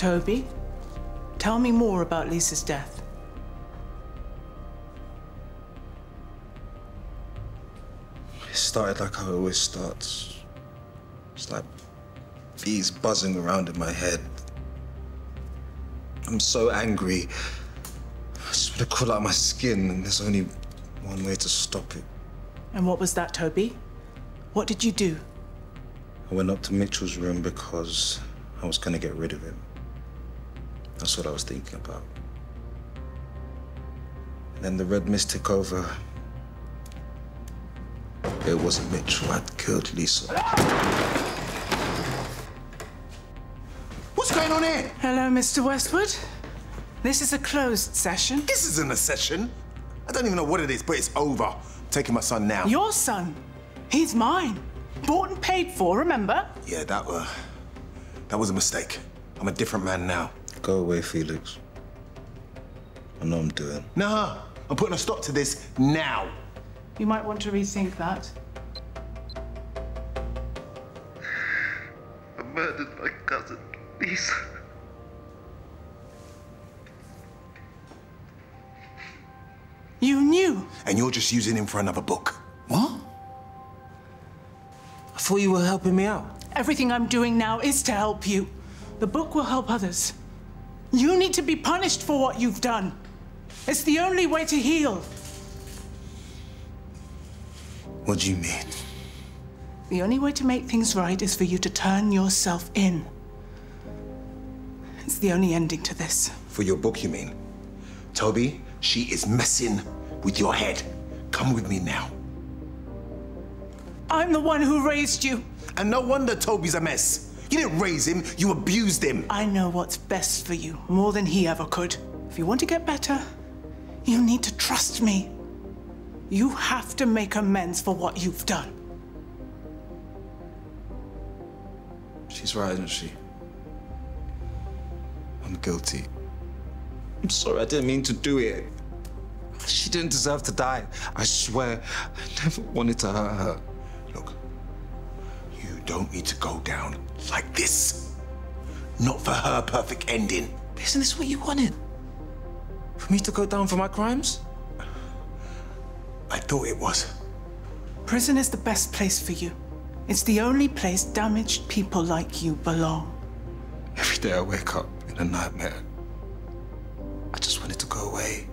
Toby, tell me more about Lisa's death. It started like how it always starts. It's like bees buzzing around in my head. I'm so angry. I just want to crawl out of my skin, and there's only one way to stop it. And what was that, Toby? What did you do? I went up to Mitchell's room because I was going to get rid of him. That's what I was thinking about. And then the red mist took over. It wasn't Mitchell that killed Lisa. What's going on here? Hello, Mr. Westwood. This is a closed session. This isn't a session. I don't even know what it is, but it's over. I'm taking my son now. Your son? He's mine. Bought and paid for, remember? Yeah, that was a mistake. I'm a different man now. Go away, Felix. I know I'm doing. Nah, I'm putting a stop to this now. You might want to rethink that. I murdered my cousin, Lisa. You knew. And you're just using him for another book. What? I thought you were helping me out. Everything I'm doing now is to help you. The book will help others. You need to be punished for what you've done. It's the only way to heal. What do you mean? The only way to make things right is for you to turn yourself in. It's the only ending to this. For your book, you mean? Toby, she is messing with your head. Come with me now. I'm the one who raised you. And no wonder Toby's a mess. You didn't raise him, you abused him. I know what's best for you, more than he ever could. If you want to get better, you need to trust me. You have to make amends for what you've done. She's right, isn't she? I'm guilty. I'm sorry, I didn't mean to do it. She didn't deserve to die. I swear, I never wanted to hurt her. Look, you don't need to go down like this. Not for her perfect ending. Isn't this what you wanted? For me to go down for my crimes? I thought it was. Prison is the best place for you. It's the only place damaged people like you belong. Every day I wake up in a nightmare. I just wanted to go away.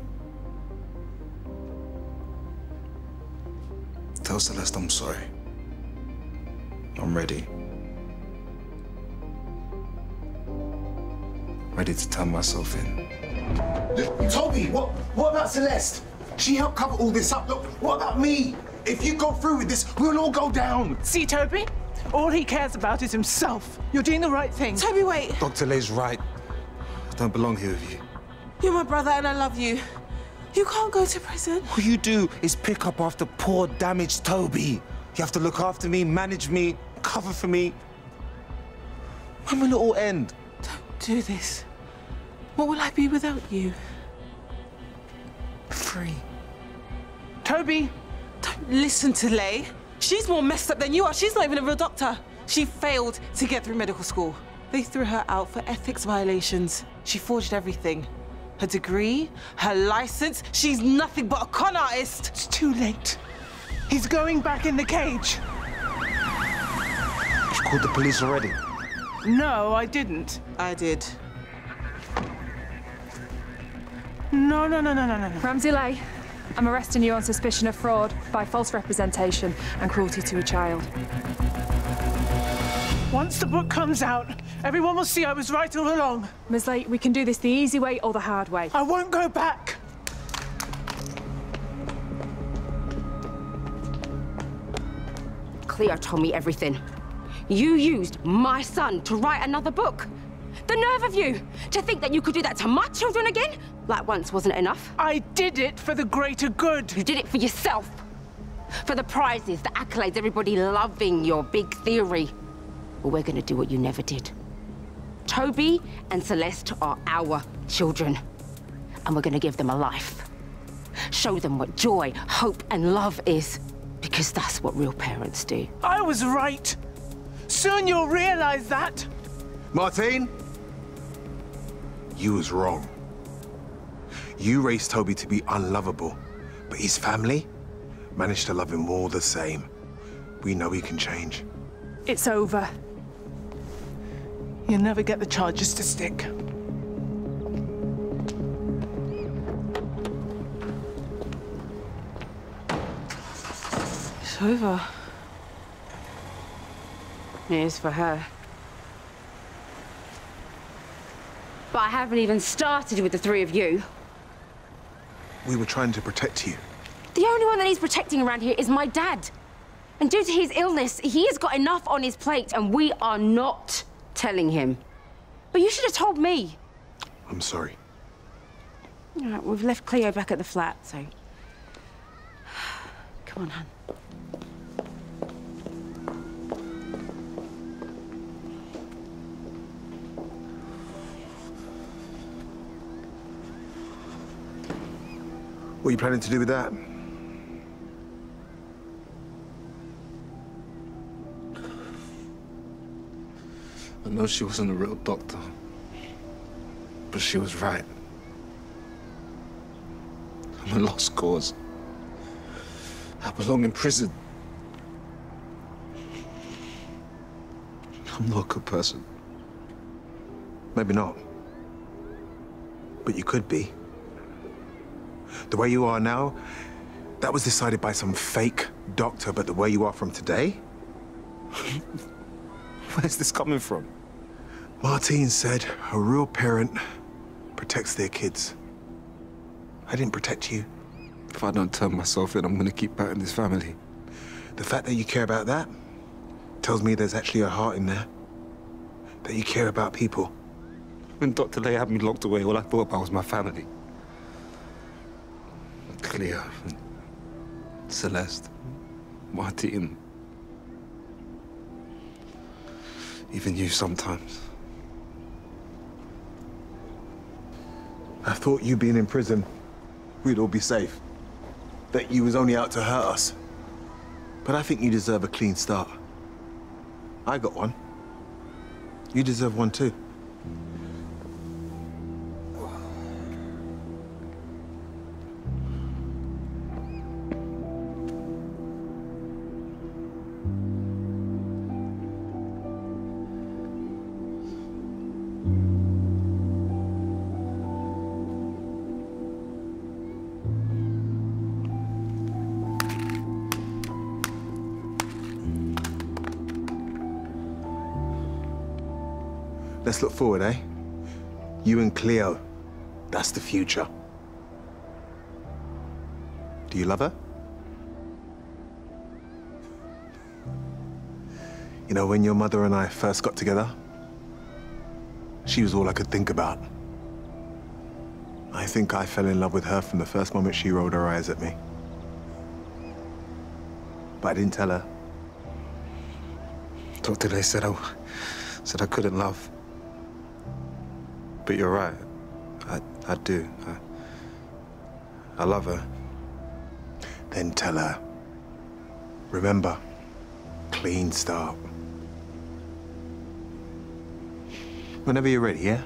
Tell Celeste I'm sorry. I'm ready. Ready to turn myself in. Toby, what about Celeste? She helped cover all this up. Look, what about me? If you go through with this, we'll all go down. See, Toby? All he cares about is himself. You're doing the right thing. Toby, wait. Dr. Ley's right. I don't belong here with you. You're my brother and I love you. You can't go to prison. All you do is pick up after poor, damaged Toby. You have to look after me, manage me, cover for me. When will it all end? Don't do this. What will I be without you? Free. Toby! Don't listen to Ley. She's more messed up than you are. She's not even a real doctor. She failed to get through medical school. They threw her out for ethics violations. She forged everything. Her degree, her license. She's nothing but a con artist. It's too late. He's going back in the cage. You've called the police already? No, I didn't. I did. No. Ramsay Ley, I'm arresting you on suspicion of fraud by false representation and cruelty to a child. Once the book comes out, everyone will see I was right all along. Ms. Ley, we can do this the easy way or the hard way. I won't go back. Cleo told me everything. You used my son to write another book. The nerve of you! To think that you could do that to my children again? Like once wasn't enough? I did it for the greater good. You did it for yourself. For the prizes, the accolades, everybody loving your big theory. Well, we're gonna do what you never did. Toby and Celeste are our children. And we're gonna give them a life. Show them what joy, hope, and love is. Because that's what real parents do. I was right. Soon you'll realize that. Martin? you was wrong. You raised Toby to be unlovable, but his family managed to love him all the same. We know he can change. It's over. You'll never get the charges to stick. It's over. It is for her. But I haven't even started with the three of you. We were trying to protect you. The only one that needs protecting around here is my dad. And due to his illness, he has got enough on his plate, and we are not telling him. But you should have told me. I'm sorry. All right, we've left Cleo back at the flat, so... Come on, hun. What are you planning to do with that? I know she wasn't a real doctor, but she was right. I'm a lost cause. I belong in prison. I'm not a good person. Maybe not, but you could be. The way you are now, that was decided by some fake doctor, but the way you are from today? Where's this coming from? Martin said a real parent protects their kids. I didn't protect you. If I don't turn myself in, I'm going to keep hurting this family. The fact that you care about that tells me there's actually a heart in there. That you care about people. When Dr. Day had me locked away, all I thought about was my family. Cleo, Celeste, Martin. Even you sometimes. I thought you being in prison, we'd all be safe. That you was only out to hurt us. But I think you deserve a clean start. I got one. You deserve one too. Let's look forward, eh? You and Cleo, that's the future. Do you love her? You know, when your mother and I first got together, she was all I could think about. I think I fell in love with her from the first moment she rolled her eyes at me. But I didn't tell her. Dr. Day said I couldn't love. But you're right, I do. I love her. Then tell her. Remember, clean start. Whenever you're ready, yeah?